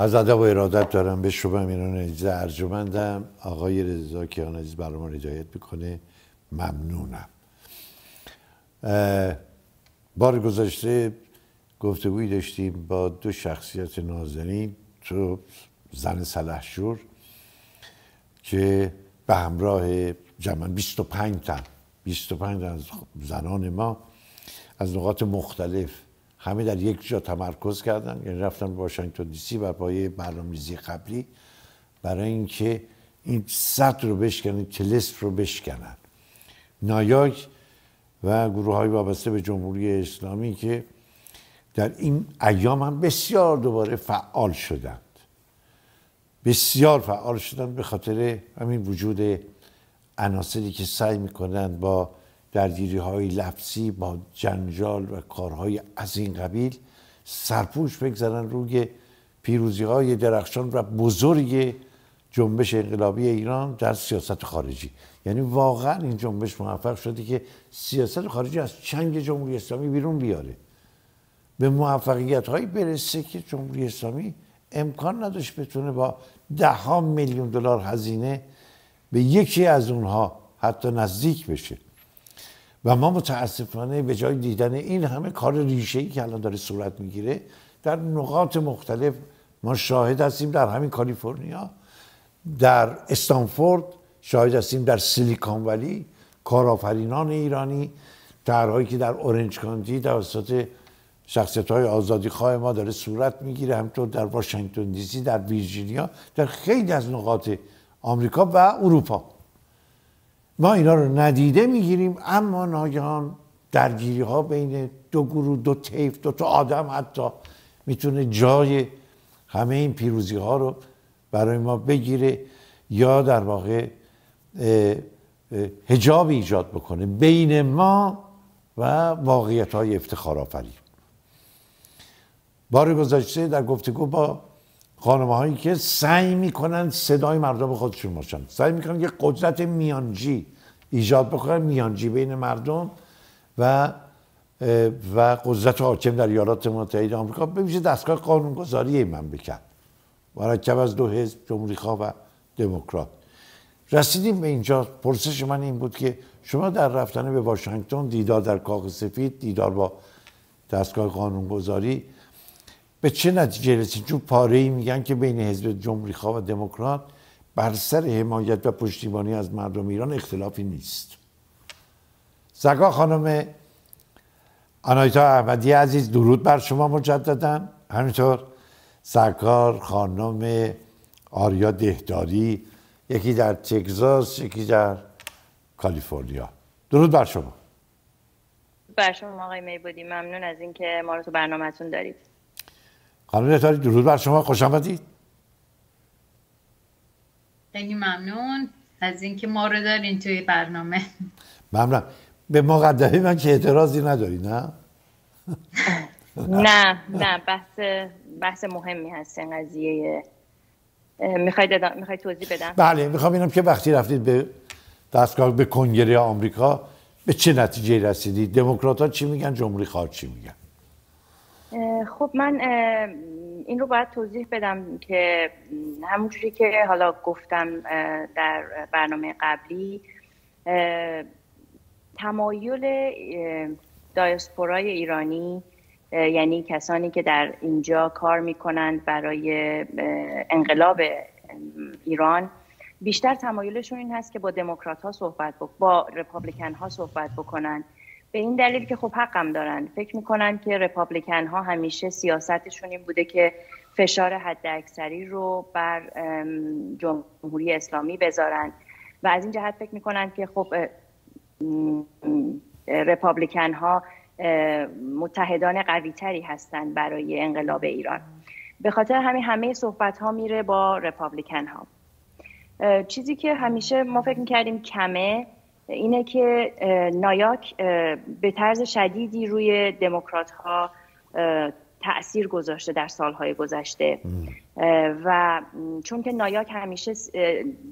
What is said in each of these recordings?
از ادب و ارادت دارم به شما میران عزیز ارجمندم. آقای رضا کیاننژاد برام هدایت میکنه. ممنونم. بار گذشته گفتگویی داشتیم با دو شخصیت، نازنین تو زن سلحشور که به همراه جمعاً 25 تن از زنان ما از نقاط مختلف همه در یک جا تمرکز کردن، یعنی رفتن به واشنگتن دیسی بر پایه برنامه‌ریزی قبلی برای اینکه این سطح رو بشکنن، طلسم رو بشکنن. نایاک و گروه های وابسته به جمهوری اسلامی که در این ایام هم بسیار دوباره فعال شدند، بسیار فعال شدند به خاطر همین وجود عناصری که سعی میکنند با درگیری های لفظی، با جنجال و کارهای از این قبیل سرپوش بگذارن روی پیروزی های درخشان و بزرگ جنبش انقلابی ایران در سیاست خارجی. یعنی واقعا این جنبش موفق شده که سیاست خارجی از چنگ جمهوری اسلامی بیرون بیاره، به موفقیت هایی برسه که جمهوری اسلامی امکان نداشت بتونه با $10 میلیون هزینه به یکی از اونها حتی نزدیک بشه. و ما متاسفانه به جای دیدن این همه کار ریشه‌ای که الان داره صورت میگیره در نقاط مختلف ما شاهد هستیم. در همین کالیفرنیا، در استنفورد شاهد هستیم، در سیلیکان ولی کارآفرینان ایرانی، طرح‌هایی که در اورنج کانتی توسط شخصیت‌های آزادیخواه ما داره صورت میگیره، همطور در واشنگتن دیسی، در ویرجینیا، در خیلی از نقاط آمریکا و اروپا. ما اینا رو ندیده میگیریم، اما ناگهان درگیری‌ها بین دو گروه، دو طیف، دو تا آدم حتی میتونه جای همه این پیروزی‌ها رو برای ما بگیره یا در واقع حجاب ایجاد بکنه بین ما و واقعیت‌های افتخارآفرین. بار گذشته در گفتگو با خانم‌هایی که سعی می‌کنن صدای مردم خودشون باشن، سعی می‌کنن یه قدرت میانجی ایجاد بکنن، میانجی بین مردم و قدرت حاکم در ایالات متحده آمریکا، به ویژه دستگاه قانونگذاری مملکت مرکب از دو حزب، جمهوری‌خواه و دموکرات. رسیدیم به اینجا. پرسش من این بود که شما در رفتن به واشنگتن، دیدار در کاخ سفید، دیدار با دستگاه قانونگذاری، به چه نتیجه رسید؟ چون پاره‌ای میگن که بین حزب جمهوری‌خواه و دموکرات بر سر حمایت و پشتیبانی از مردم ایران اختلافی نیست. زکا خانم آناهیتا احمدی عزیز، درود بر شما مجدداً. همینطور سرکار خانم آریا دهداری، یکی در تیکزاس، یکی در کالیفرنیا. درود بر شما. بر شما آقای میبدی، ممنون از اینکه ما رو تو برنامه‌تون دارید. خانم دهداری درود بر شما، خوش آمدید. خیلی ممنون از اینکه ما رو دارین توی برنامه. ممنون. به مقدمه من که اعتراضی نداری، نه؟ نه، بحث مهمی هست این قضیه. میخواید توضیح بدم؟ بله، میخوام ببینم که وقتی رفتید به دستگاه، به کنگره آمریکا، به چه نتیجه رسیدید؟ دموکرات ها چی میگن؟ جمهوری خواه چی میگن؟ خب من این رو باید توضیح بدم که همونجوری که حالا گفتم در برنامه قبلی، تمایل دایاسپورای ایرانی، یعنی کسانی که در اینجا کار میکنند برای انقلاب ایران، بیشتر تمایلشون این هست که با دموکرات ها صحبت بکنن، با رپابلیکن ها صحبت بکنن، به این دلیل که خب حقم دارن. فکر میکنن که رپابلیکن ها همیشه سیاستشون این بوده که فشار حداکثری رو بر جمهوری اسلامی بذارن و از این جهت فکر میکنن که خب رپابلیکن ها متحدان قوی تری هستند برای انقلاب ایران. به خاطر همین همه صحبت ها میره با رپابلیکن ها. چیزی که همیشه ما فکر میکردیم کمه اینه که نایاک به طرز شدیدی روی دموکرات ها تأثیر گذاشته در سالهای گذشته و چون که نایاک همیشه،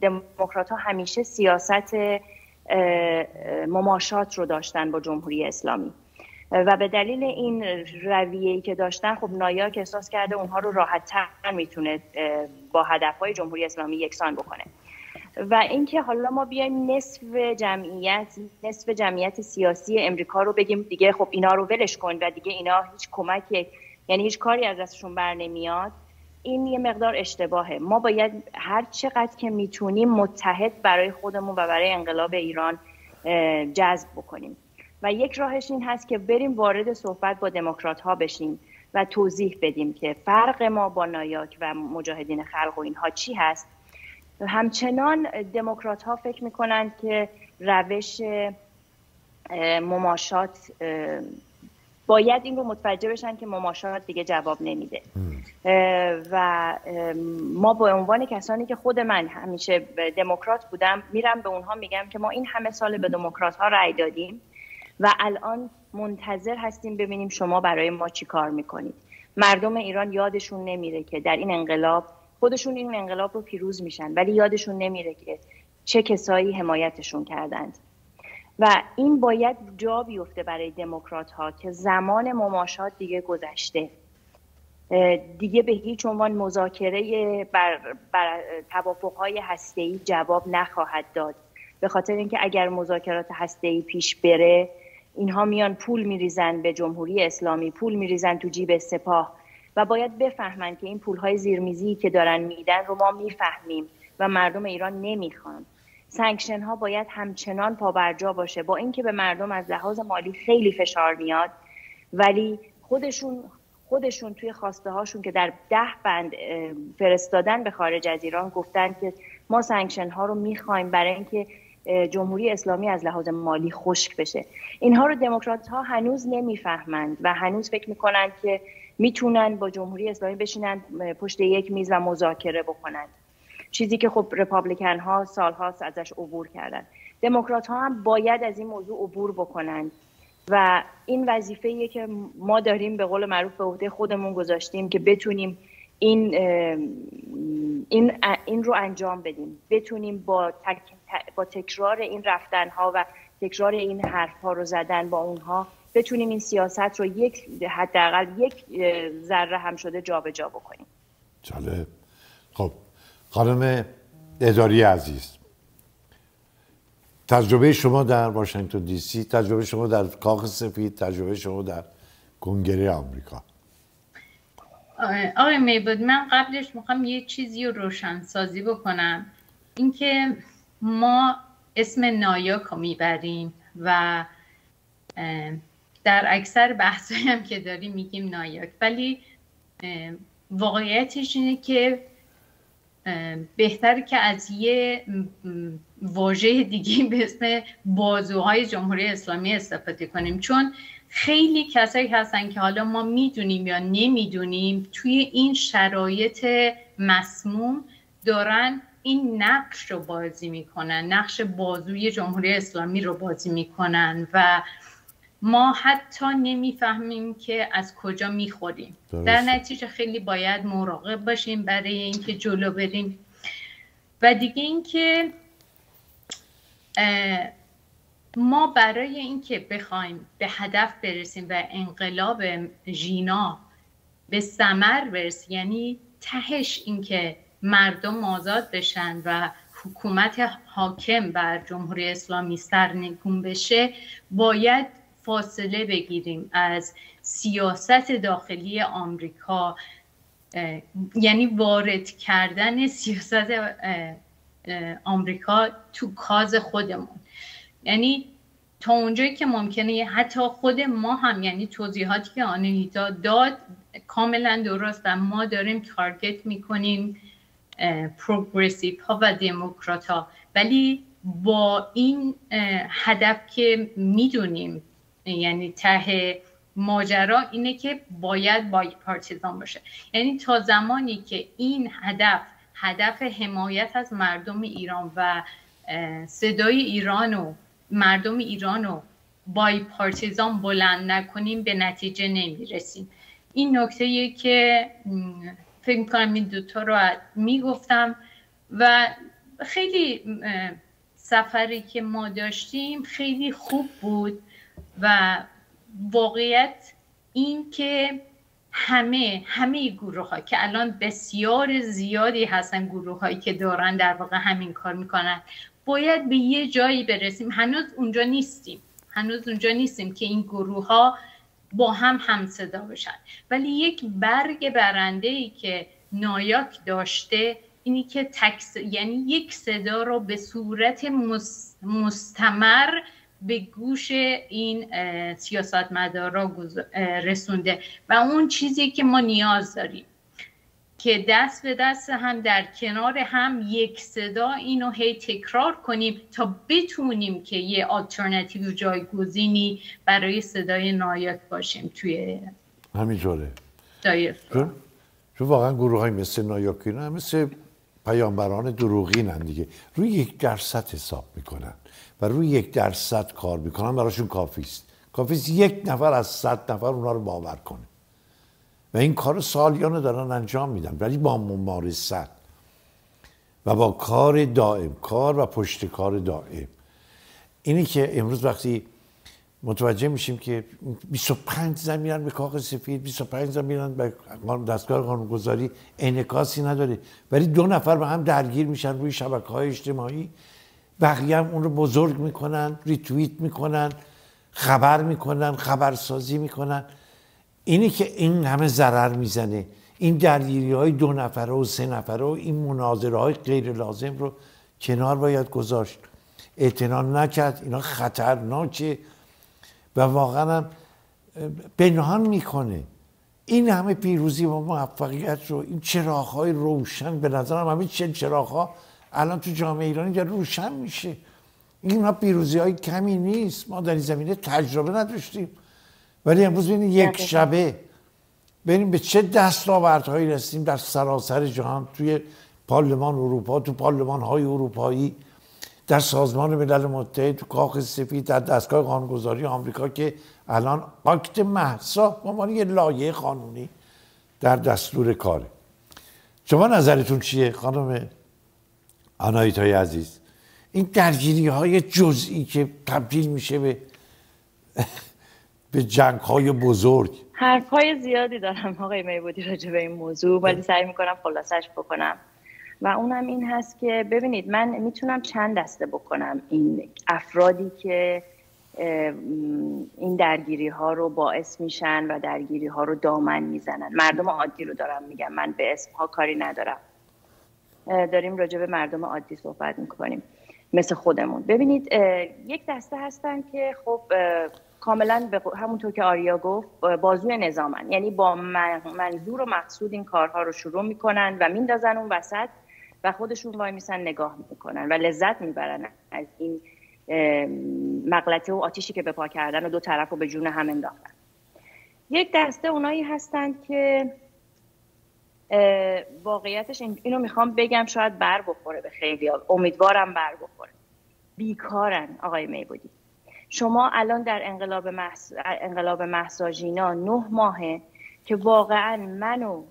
دموکرات ها همیشه سیاست مماشات رو داشتن با جمهوری اسلامی و به دلیل این رویه‌ای که داشتن خب نایاک احساس کرده اونها رو راحت‌تر میتونه با هدفهای جمهوری اسلامی یکسان بکنه. و اینکه حالا ما بیایم نصف جمعیت سیاسی امریکا رو بگیم دیگه خب اینا رو ولش کن و دیگه اینا هیچ کمکی یعنی هیچ کاری از دستشون بر نمیاد، این یه مقدار اشتباهه. ما باید هر چقدر که میتونیم متحد برای خودمون و برای انقلاب ایران جذب بکنیم و یک راهش این هست که بریم وارد صحبت با دموکرات ها بشیم و توضیح بدیم که فرق ما با نایاک و مجاهدین خلق و اینها چی هست. همچنان دموکرات ها فکر میکنند که روش مماشات باید این رو متوجه بشن که مماشات دیگه جواب نمیده و ما به عنوان کسانی که خود من همیشه دموکرات بودم میرم به اونها میگم که ما این همه سال به دموکرات ها رأی دادیم و الان منتظر هستیم ببینیم شما برای ما چی کار میکنید. مردم ایران یادشون نمیره که در این انقلاب خودشون این انقلاب رو پیروز میشن ولی یادشون نمیره که چه کسایی حمایتشون کردند و این باید جا بیفته برای دموکرات ها که زمان مماشات دیگه گذشته، دیگه به هیچ عنوان مذاکره بر توافقهای هسته‌ای جواب نخواهد داد، به خاطر اینکه اگر مذاکرات هسته‌ای پیش بره اینها میان پول میریزن به جمهوری اسلامی، پول میریزن تو جیب سپاه و باید بفهمن که این پولهای زیرمیزی که دارن میدن رو ما میفهمیم و مردم ایران نمیخوان. سانکشن ها باید همچنان پابرجا باشه، با اینکه به مردم از لحاظ مالی خیلی فشار میاد ولی خودشون توی خواسته هاشون که در 10 بند فرستادن به خارج از ایران گفتن که ما سانکشن ها رو میخوایم برای اینکه جمهوری اسلامی از لحاظ مالی خشک بشه. اینها رو دموکرات ها هنوز نمیفهمند و هنوز فکر میکنند که میتونن با جمهوری اسلامی بشینن پشت یک میز و مذاکره بکنند، چیزی که خب رپابلیکن ها سالهاست ازش عبور کردن. دموکرات ها هم باید از این موضوع عبور بکنند و این وظیفه‌ایه که ما داریم به قول معروف به عهده خودمون گذاشتیم که بتونیم این رو انجام بدیم، بتونیم با تکرار این رفتن ها و تکرار این حرف ها رو زدن با اونها بتونیم این سیاست رو حداقل یک ذره هم شده جابجا بکنیم. جالب. خب خانم دهداری عزیز، تجربه شما در واشنگتن دی سی، تجربه شما در کاخ سفید، تجربه شما در کنگره آمریکا. آقای میبدی، من قبلش میخوام یه چیزی رو روشنسازی بکنم، اینکه ما اسم نایاک رو میبریم و در اکثر بحثایی هم که داریم میگیم نایاک، ولی واقعیتش اینه که بهتر که از یه واژه دیگه به اسم بازوهای جمهوری اسلامی استفاده کنیم، چون خیلی کسایی هستن که حالا ما میدونیم یا نمیدونیم توی این شرایط مسموم دارن این نقش رو بازی میکنن، نقش بازوی جمهوری اسلامی رو بازی میکنن و ما حتی نمیفهمیم که از کجا میخوریم. در نتیجه خیلی باید مراقب باشیم برای اینکه جلو بریم. و دیگه اینکه ما برای اینکه بخوایم به هدف برسیم و انقلاب ژینا به ثمر برسه، یعنی تهش اینکه مردم آزاد بشن و حکومت حاکم بر جمهوری اسلامی سرنگون بشه، باید فاصله بگیریم از سیاست داخلی آمریکا، یعنی وارد کردن سیاست آمریکا تو کاز خودمون. یعنی تا اونجایی که ممکنه حتی خود ما هم، یعنی توضیحاتی که آناهیتا داد کاملا درست، ما داریم تارگت میکنیم پروگرسیو ها و دموکرات ها، ولی با این هدف که میدونیم یعنی ته ماجرا اینه که باید بایپارتیزان باشه، یعنی تا زمانی که این هدف حمایت از مردم ایران و صدای ایران و مردم ایران رو بایپارتیزان بلند نکنیم به نتیجه نمیرسیم. این نکته‌ایه که فکر می‌کنم این دوتا رو میگفتم و خیلی سفری که ما داشتیم خیلی خوب بود و واقعیت این که همه گروه ها که الان بسیار زیادی هستن، گروه هایی که دارن در واقع همین کار میکنن، باید به یه جایی برسیم. هنوز اونجا نیستیم که این گروه ها با هم همصدا بشن. ولی یک برگ برنده‌ای که نایاک داشته اینی که یعنی یک صدا رو به صورت مستمر به گوش این سیاستمدارا رسونده و اون چیزی که ما نیاز داریم که دست به دست هم در کنار هم یک صدا اینو هی تکرار کنیم تا بتونیم که یه آلترناتیو جایگزینی برای صدای نایاک باشیم توی همینجوره دایره. چون واقعا گروه های مثل نایاکینا هم مثل پیامبران دروغین هم دیگه، روی 1% حساب میکنن و روی 1% کار میکنن. براشون کافیست 1 نفر از 100 نفر اونا رو باور کنه و این کار سالیانه دارن انجام میدن. ولی با ممارست و با کار و پشت کار دائم اینی که امروز وقتی متوجه میشیم که 25 زن میرن به کاخ سفید، 25 زن میرن به دستگاه قانونگذاری، انعکاسی نداره، ولی 2 نفر با هم درگیر میشن روی شبکه‌های اجتماعی، بقیه هم اون رو بزرگ میکنن، ریتوییت میکنن، خبر میکنن، خبرسازی میکنن. اینی که این همه ضرر میزنه، این درگیری‌های 2 نفره و 3 نفره و این مناظره‌های غیر لازم رو کنار باید گذاشت، اعتنا نکرد. اینا خطرناکه و واقعا هم پنهان میکنه این همه پیروزی و موفقیت رو. این چراغ‌های روشن، به نظرم همه چراغ‌ها الان تو جامعه ایرانی داره روشن میشه. اینا پیروزی‌های کمی نیست، ما در این زمینه تجربه نداشتیم، ولی امروز ببینید یک شبه ببینید به چه دستاوردهایی رسیدیم در سراسر جهان، توی پارلمان اروپا، تو پارلمان‌های اروپایی، در سازمان ملل متحد، تو کاخ سفید، در دستگاه قانونگذاری آمریکا که الان آکت مهسا به عنوان یه لایه قانونی در دستور کاره. شما نظرتون چیه خانم آناهیتا عزیز؟ این درگیری‌های جزئی که تبدیل میشه به جنگ‌های بزرگ. حرف‌های زیادی دارم آقای میبدی راجع به این موضوع، ولی سعی می‌کنم خلاصش بکنم و اونم این هست که ببینید من میتونم چند دسته بکنم این افرادی که این درگیری ها رو باعث میشن و درگیری ها رو دامن میزنن. مردم عادی رو دارم میگم، من به اسم ها کاری ندارم، داریم راجع به مردم عادی صحبت میکنیم مثل خودمون. ببینید یک دسته هستن که خب کاملا همونطور که آریا گفت بازوی نظامن، یعنی با منظور و مقصود این کارها رو شروع میکنن و میندازن اون وسط و خودشون وای میسن نگاه میکنن و لذت میبرن از این مغلطه و آتیشی که به پا کردن و 2 طرف رو به جون هم انداختن. یک دسته اونایی هستند که واقعیتش اینو میخوام بگم شاید بر بخوره به خیلی، امیدوارم بر بخوره، بیکارن آقای میبدی. شما الان در انقلاب مهسا ژینا 9 ماهه که واقعا من و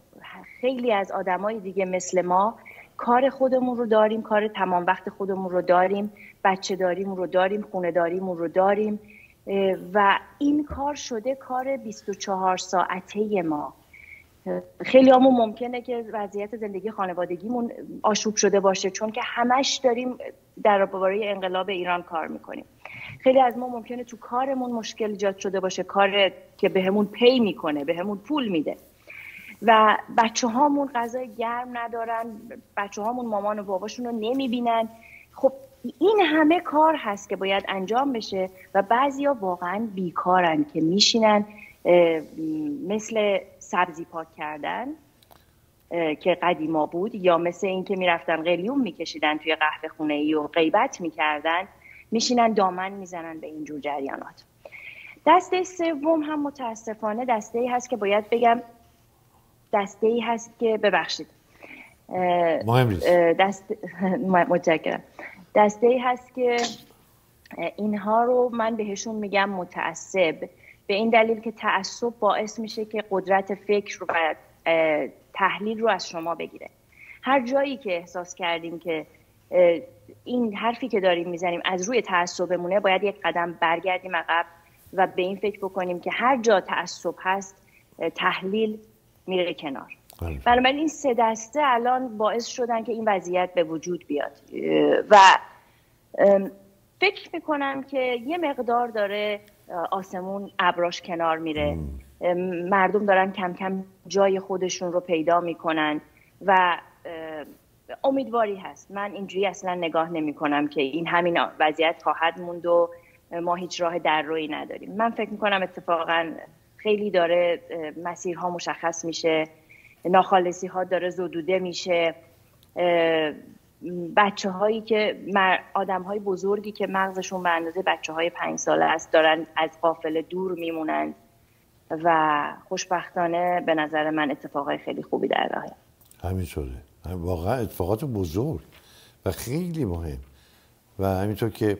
خیلی از آدمای دیگه مثل ما کار خودمون رو داریم، کار تمام وقت خودمون رو داریم، بچه داریمون رو داریم، خونه داریمون رو داریم و این کار شده کار 24 ساعته ما. خیلی همون ممکنه که وضعیت زندگی خانوادگیمون آشوب شده باشه چون که همش داریم در باره انقلاب ایران کار میکنیم. خیلی از ما ممکنه تو کارمون مشکل ایجاد شده باشه، کار که بهمون پی میکنه، بهمون پول میده و بچه هامون غذای گرم ندارن، بچه هامون مامان و باباشون رو نمیبینن. خب این همه کار هست که باید انجام بشه و بعضیا واقعا بیکارن که میشینن مثل سبزی پاک کردن که قدیما بود، یا مثل این که میرفتن قلیون میکشیدن توی قهوه خونه ای و غیبت میکردن، میشینن دامن میزنن به اینجور جریانات. دسته سوم هم متاسفانه دسته ای هست که باید بگم دسته ای هست که ببخشید مهم نیست، متشکرم، دسته ای هست که اینها رو من بهشون میگم متعصب، به این دلیل که تعصب باعث میشه که قدرت فکر و تحلیل رو از شما بگیره. هر جایی که احساس کردیم که این حرفی که داریم میزنیم از روی تعصبمونه، باید 1 قدم برگردیم عقب و به این فکر بکنیم که هر جا تعصب هست تحلیل میره کنار. بنابراین این سه دسته الان باعث شدن که این وضعیت به وجود بیاد و فکر میکنم که یه مقدار داره آسمون ابراش کنار میره، مردم دارن کم کم جای خودشون رو پیدا میکنن و امیدواری هست. من اینجوری اصلا نگاه نمی کنم که این همین وضعیت خواهد موند و ما هیچ راه در روی نداریم. من فکر میکنم اتفاقا خیلی داره مسیرها مشخص میشه، ناخالصی ها داره زدوده میشه، بچه هایی که آدم های بزرگی که مغزشون به اندازه بچه های 5 ساله است دارن از قافله دور میمونند و خوشبختانه به نظر من اتفاقای خیلی خوبی در راهه. همینطوره، واقعا اتفاقات بزرگ و خیلی مهم و همینطور که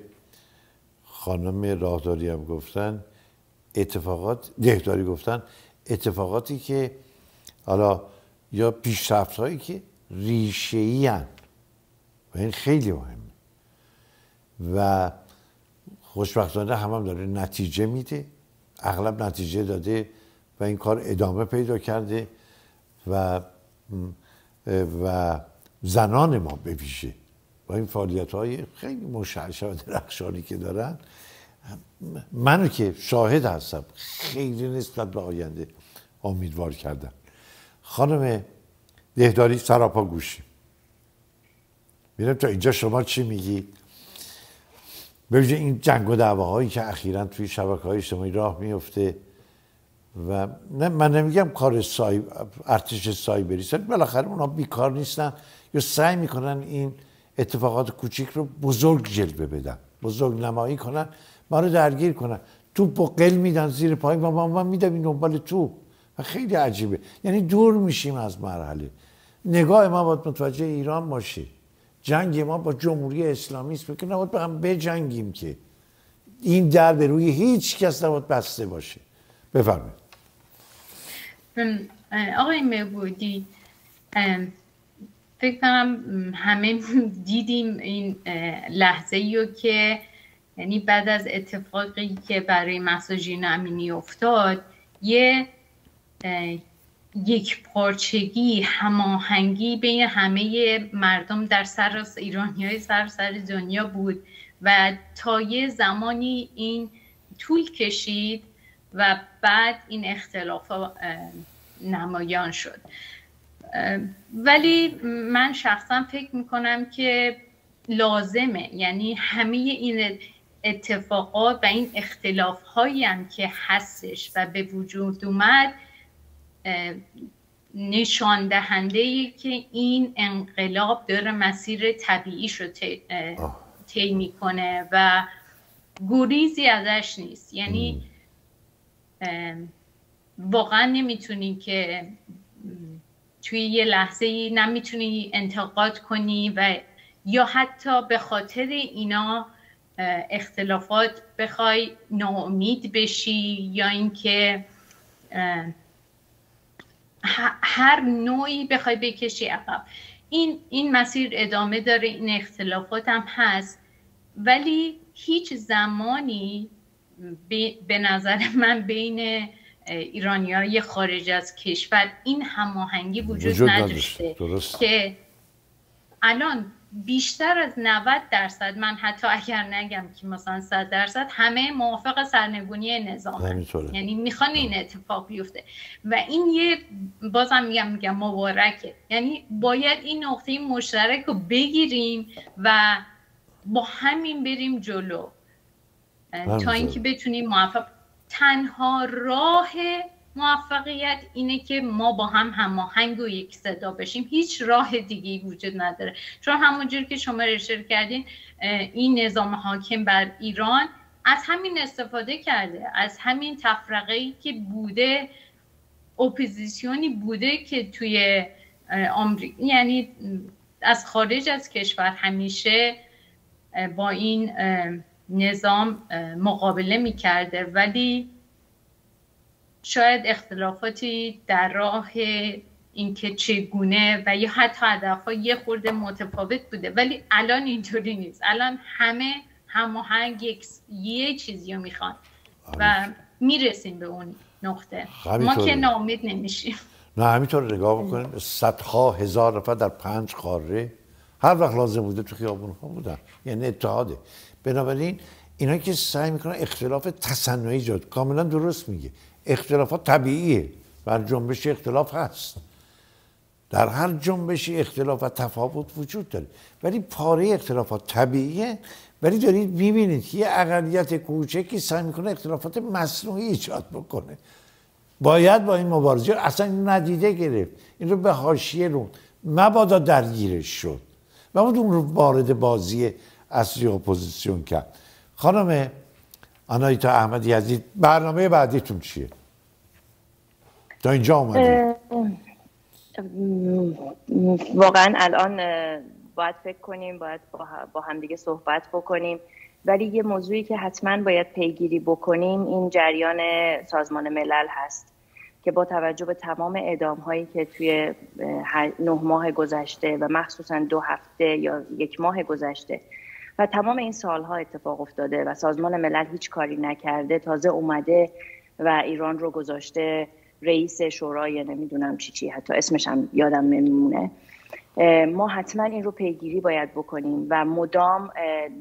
خانم راهداری هم گفتن، اتفاقات دهداری گفتن، اتفاقاتی که حالا یا پیشرفت هایی که ریشه‌ای هستند و این خیلی مهمه و خوشبختانه هم داره نتیجه میده، اغلب نتیجه داده و این کار ادامه پیدا کرده و زنان ما به ویژه با این فعالیت‌های خیلی مشعشع و درخشانی که دارن، منو که شاهد هستم خیلی نسبت به آینده امیدوار کردن. خانم دهداری سراپا گوشی میرم تا اینجا، شما چی میگید؟ ببینید این جنگ و دعواهایی که اخیراً توی شبکه‌های اجتماعی راه میفته و نه من نمیگم کار ارتش سایبری، بالاخره اونا بیکار نیستن یا سعی میکنن این اتفاقات کوچیک رو بزرگ جلوه بدن، بزرگ نمایی کنن، ما رو درگیر کنن، توپ و قل میدن زیر پای ما و ما میدویم دنبال توپ و خیلی عجیبه، یعنی دور میشیم از مرحله. نگاه ما باید متوجه ایران باشه، جنگ ما با جمهوری اسلامی است، فکر نباید با هم بجنگیم که این در به روی هیچ کس نباید بسته باشه. بفرمایید. آقای میبدی، فکر کنم همه دیدیم این لحظه‌ای رو که یعنی بعد از اتفاقی که برای مساجین امینی افتاد، یک پارچگی، هماهنگی بین همه مردم در سراسر ایرانیای سراسر دنیا بود و تا یه زمانی این طول کشید و بعد این اختلافات نمایان شد. ولی من شخصا فکر میکنم که لازمه، یعنی همه این اتفاقات و این اختلاف هایی هم که هستش و به وجود اومد نشان دهنده ای که این انقلاب داره مسیر طبیعیش رو طی میکنه و گریزی ازش نیست. یعنی واقعا نمیتونی که توی یه لحظه نمیتونی انتقاد کنی و یا حتی به خاطر اینا اختلافات بخوای ناامید بشی یا اینکه هر نوعی بخوای بکشی عقب. این مسیر ادامه داره، این اختلافات هم هست، ولی هیچ زمانی به نظر من بین ایرانیای خارج از کشور این هماهنگی وجود نداشته که الان بیشتر از 90% من حتی اگر نگم که مثلا 100% همه موافق سرنگونی نظام، یعنی میخوان این اتفاق بیفته و این یه بازم میگم مبارکه، یعنی باید این نقطه مشترک رو بگیریم و با همین بریم جلو تا اینکه بتونیم موفق. تنها راه موفقیت اینه که ما با هم هماهنگ و یک صدا بشیم، هیچ راه دیگه‌ای وجود نداره، چون همونجور که شما اشاره کردین این نظام حاکم بر ایران از همین استفاده کرده، از همین تفرقه‌ای که بوده، اپوزیسیونی بوده که توی آمریکا، یعنی از خارج از کشور همیشه با این نظام مقابله میکرده، ولی شاید اختلافاتی در راه اینکه چگونه و یا حتی هدفها یه خورده متفاوت بوده، ولی الان اینطوری نیست، الان همه هماهنگ یه چیزی رو میخوان و میرسیم به اون نقطه. ما که ناامید نمیشیم. نه همینطور نگاه بکنیم، صدها هزار نفر در 5 قاره هر وقت لازم بوده تو خیابون‌ها بودن، یعنی اتحاده. بنابراین اینا که سعی میکنن اختلاف تصنعی ایجاد، کاملا درست میگه، اختلافات طبیعیه، بر جنبش اختلاف هست، در هر جنبشی اختلاف و تفاوت وجود داره، ولی پاره اختلافات طبیعیه. ولی دارید میبینید که یه اقلیت کوچکی سعی میکنه اختلافات مصنوعی ایجاد بکنه. باید با این مبارزه اصلا ندیده گرفت، این رو به حاشیه روند، مبادا درگیرش شد، مبادا اون رو وارد بازی اصلی اپوزیسیون کرد. خانم آناهیتا احمدی عزیز، برنامه بعدیتون چیه؟ تا اینجا اومدید؟ واقعا الان باید فکر کنیم، باید با همدیگه صحبت بکنیم، ولی یه موضوعی که حتما باید پیگیری بکنیم این جریان سازمان ملل هست که با توجه به تمام اعدام‌هایی که توی 9 ماه گذشته و مخصوصا 2 هفته یا 1 ماه گذشته و تمام این سالها اتفاق افتاده و سازمان ملل هیچ کاری نکرده، تازه اومده و ایران رو گذاشته رئیس شورای نمیدونم چی، حتی اسمش هم یادم نمیمونه. ما حتما این رو پیگیری باید بکنیم و مدام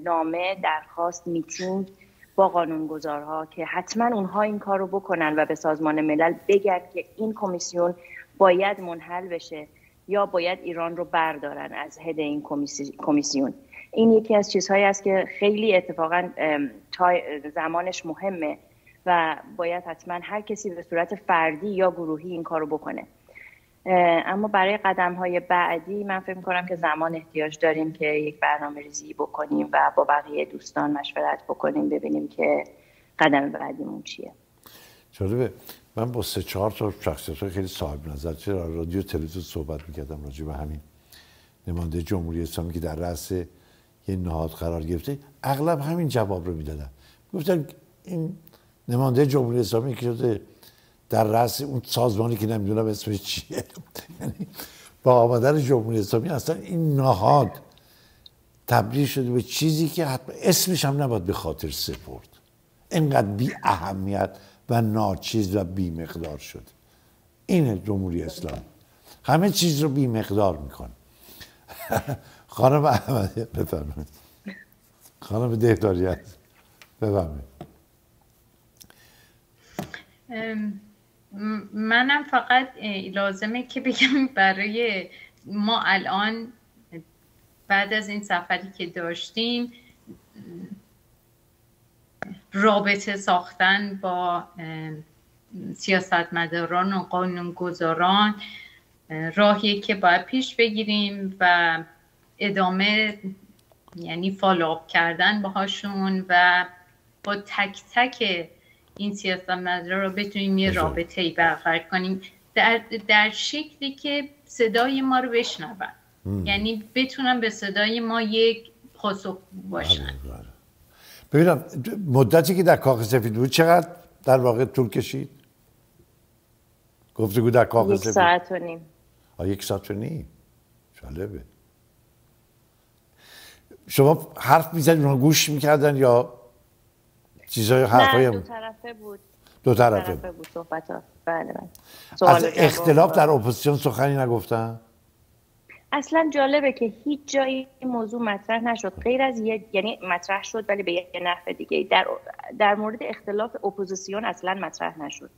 نامه، درخواست، میتینگ با قانونگذارها که حتما اونها این کار رو بکنن و به سازمان ملل بگن که این کمیسیون باید منحل بشه یا باید ایران رو بردارن از هد این کمیسیون. این یکی از چیزهایی است که خیلی اتفاقا زمانش مهمه و باید حتما هر کسی به صورت فردی یا گروهی این کار رو بکنه. اما برای قدم‌های بعدی من فکر می‌کنم که زمان احتیاج داریم که یک برنامه‌ریزی بکنیم و با بقیه دوستان مشورت بکنیم، ببینیم که قدم بعدیمون چیه. جالبه، من با 3-4 تا شخصیت‌های خیلی صاحب نظر در رادیو تلویزیون صحبت می‌کردم راجع به همین نماینده جمهوری اسلامی که در رأس یه نهاد قرار گرفته، اغلب همین جواب رو می‌دادن. گفتن این نماینده جمهوری اسلامی که شده در رأس اون سازمانی که نمیدونم اسمش چیه، یعنی با آمدن جمهوری اسلامی اصلا این نهاد تبدیل شده به چیزی که حتی اسمش هم نباید به خاطر سپرد، اینقدر بی اهمیت و ناچیز و بی مقدار شده. این جمهوری اسلامی همه چیز رو بی مقدار میکنه. خانم احمدی بفرمایید. خانم دهداری بفرمایید. منم فقط لازمه که بگم برای ما الان بعد از این سفری که داشتیم، رابطه ساختن با سیاستمداران و قانونگذاران راهیه که باید پیش بگیریم و ادامه، یعنی فالوآپ کردن باهاشون و با تک تک این سیاستمدارا رو بتونیم یه رابطه‌ای برقرار کنیم در شکلی که صدای ما رو بشنون، یعنی بتونن به صدای ما یک پاسخ باشن. ببینم مدتی که در کاخ سفید بود چقدر در واقع طول کشید؟ گفتگو در کاخ سفید 1 ساعت و نیم. 1 ساعت و نیم. جالبه. شما حرف می‌زدید اونها گوش می‌کردن یا چیزای حرفای دو طرفه بود صحبت‌ها؟ بله. از اختلاف در اپوزیسیون سخنی نگفتن؟ اصلا جالبه که هیچ جایی این موضوع مطرح نشد، غیر از یعنی مطرح شد ولی به یه نحو دیگه. در مورد اختلاف اپوزیسیون اصلا مطرح نشد.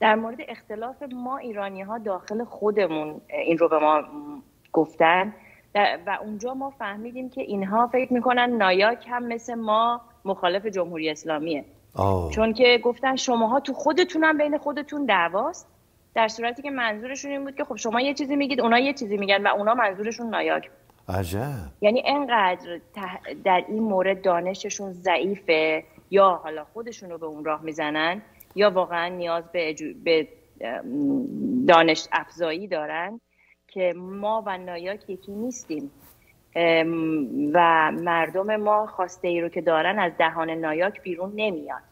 در مورد اختلاف ما ایرانی‌ها داخل خودمون این رو به ما گفتن و اونجا ما فهمیدیم که اینها فکر میکنن نایاک هم مثل ما مخالف جمهوری اسلامیه. چون که گفتن شماها تو خودتون هم بین خودتون دعواست، در صورتی که منظورشون این بود که خب شما یه چیزی میگید اونا یه چیزی میگن و اونا منظورشون نایاک. عجب. یعنی انقدر در این مورد دانششون ضعیفه، یا حالا خودشون رو به اون راه میزنن یا واقعا نیاز به دانش افزایی دارن که ما و نایاک یکی نیستیم و مردم ما خواسته ای رو که دارن از دهان نایاک بیرون نمیاد.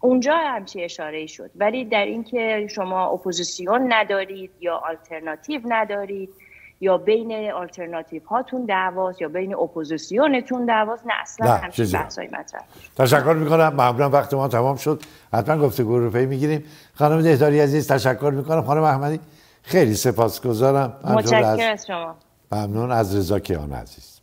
اونجا همچی اشاره شد، ولی در اینکه شما اپوزیسیون ندارید یا آلترناتیو ندارید یا بین آلترناتیو هاتون دعواست یا بین اپوزیسیونتون دعواست. نه اصلا همچین بحثایی مطرح. تشکر میکنم، ممنون، وقت ما تمام شد. حتما گفتگو رو پی میگیریم. خانم دهداری عزیز تشکر میکنم. خانم احمدی خیلی سپاسگزارم. متشکرم از شما. ممنون. از رضا کیان عزیز.